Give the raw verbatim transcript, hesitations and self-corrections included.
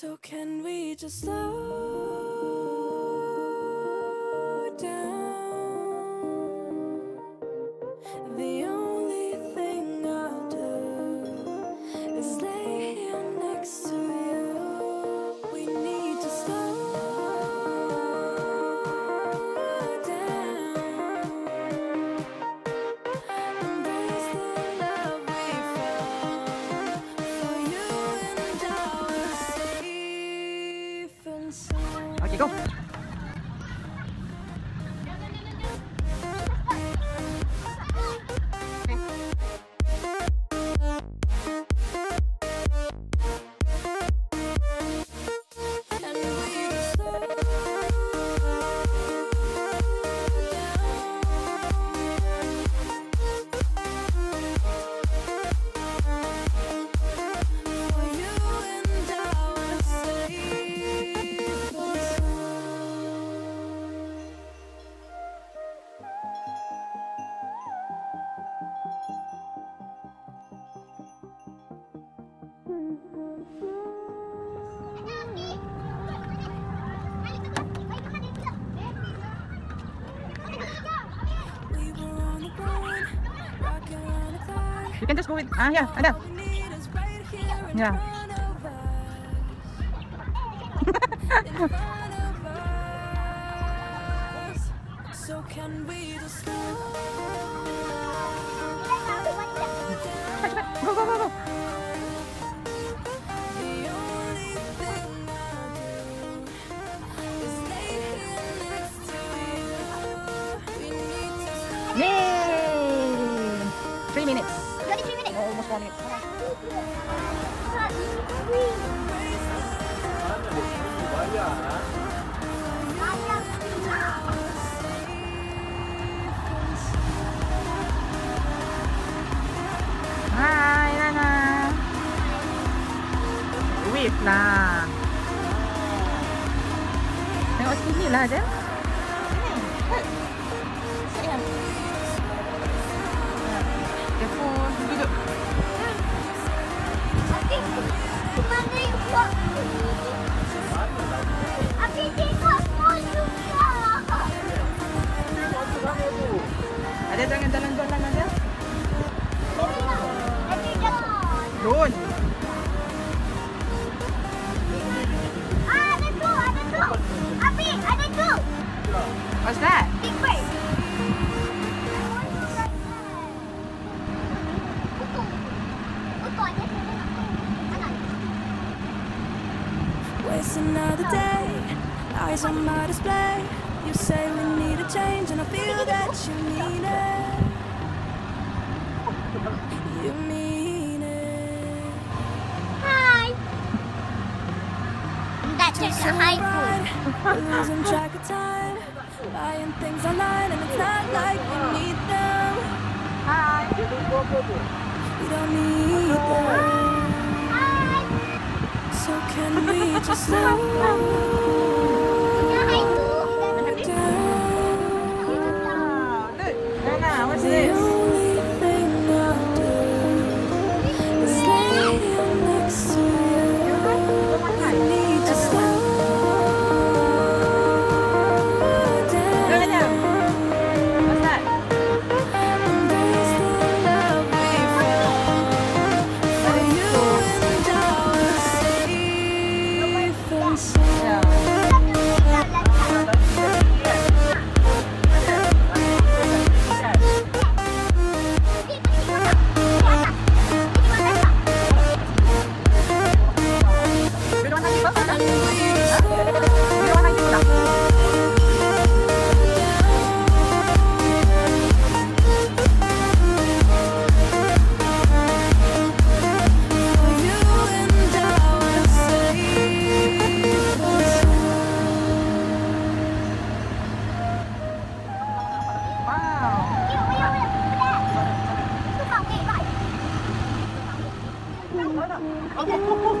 So can we just slow down? The only thing I'll do is lay here next to you. We need to slow down, embrace the love we found, for you and ours. Okay, go. You can just go with, ah, yeah, and up. Yeah. So can we just go? Go, go, go, go. Yay! Three minutes. Almost one minute. Hi, Nana. Wait lah. Tengok sini lah, Jem. Ada jangan jalan-jalan ada. Don. Ah, ada tu, ada tu. Api, ada tu. What's that? Big bird. Waste another day, eyes on my display. You say we need a change and I feel that you mean it. You mean it. Hi. That's just a high school. We're losing track of time, buying things online and it's not like we need them. Hi. We don't need them. So can we just slow down? Look, Nana, what's this? The only thing I'll do is lay here next to you. I need to slow down. What's that? Embrace the love we found, for you and ours. So Okay.